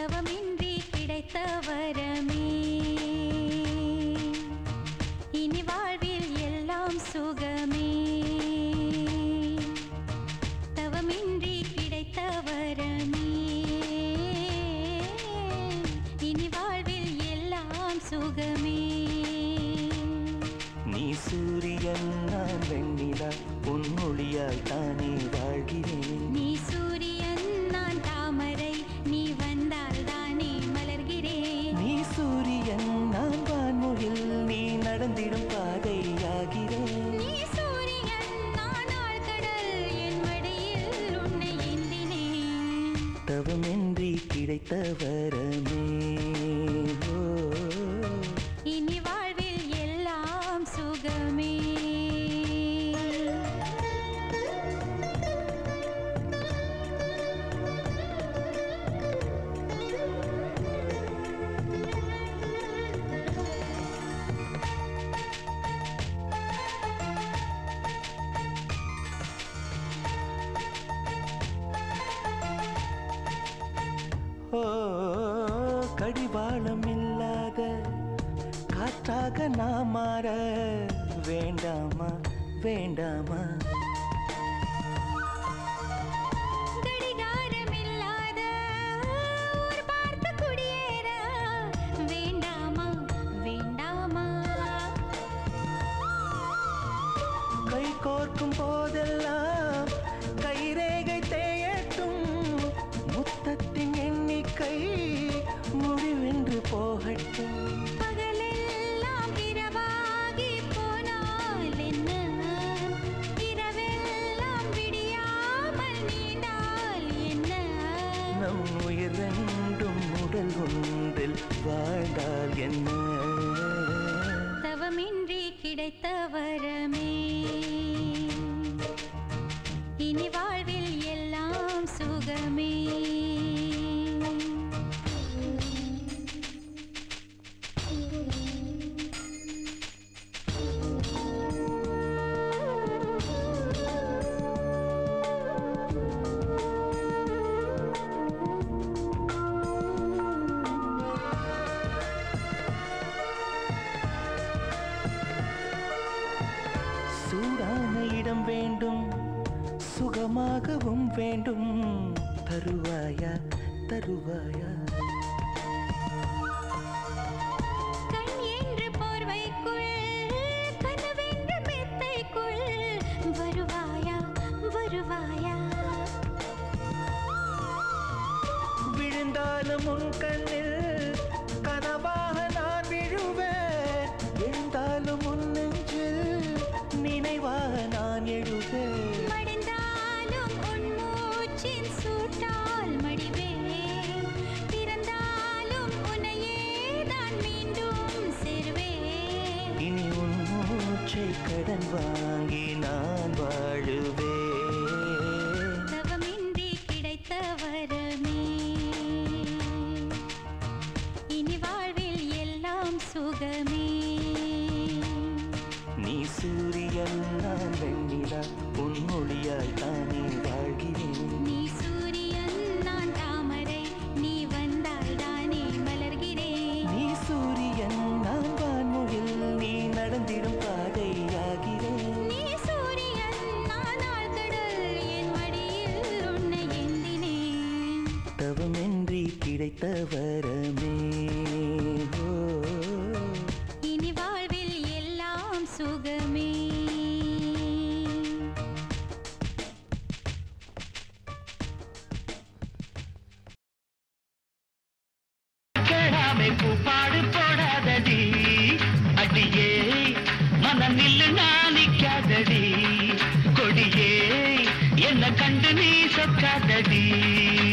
तवमिंद्री किड़ैत्त वरमे इनी वाळ्विल एल्लाम सुगमे तवमिंद्री किड़ैत्त वरमे इनी वाळ्विल एल्लाम सुगमे नी सूर्यन नान वेण्णिला उन्नोळियाल ताने वाळ्गिरेन नी सूर्यन नान तामरै नी वंदाल ताने मलर्गिरेन नी सूर्यन नान वानमुगिल नी नडंदिडुम पादैयागिरेन नी सूर्यन नान आळकडल एन मडियिल उन्नै एंदिनेन तवमेंद्री किडैत्त वरमे ओ इनी मार वेंडामा वेंडामा गडिगारमिल्लाद ओर पार्थ कुडियेरा वेंडामा वेंडामा कई कोर्कुम पोदेल्लाम कई रेगै तेयट्टुम मुत्तत्तिन एण्णिक्कै मुडिवेंड्रु पोगट्टुम तवमिंद्री किड़ैत्त वरमे इनी वाळ्विल एल्लाम सुगमे तरुवाया तरुवाया कण्येन्द्र पोर्वैक्कुल कनवेन्द्र मेत्तैक्कुल वरुवाया वरुवाया विळुंदालुम उन कण्णिल कनवाह नान विळुवेन विळुंदालुम उन नेंजिल निनैवाह नान एळुवेन कड़न वांगी नान वाळुवे तवमिंद्री किड़ैत्त वरमे इनी वाळ्विल एल्लाम सुगमे नी सूर्यन नान वेण्णिला उन्नोळियाल ताने वाळ्गिरेन नी सूर्यन नान तामरै नी वंदाल ताने मलर्गिरेन नी सूर्यन नान वानमुगिल नी नडंदिडुम तवमिंद्री किड़ैत्त वरमे इनी वाळ्विल एल्लाम सुगमे कड़ी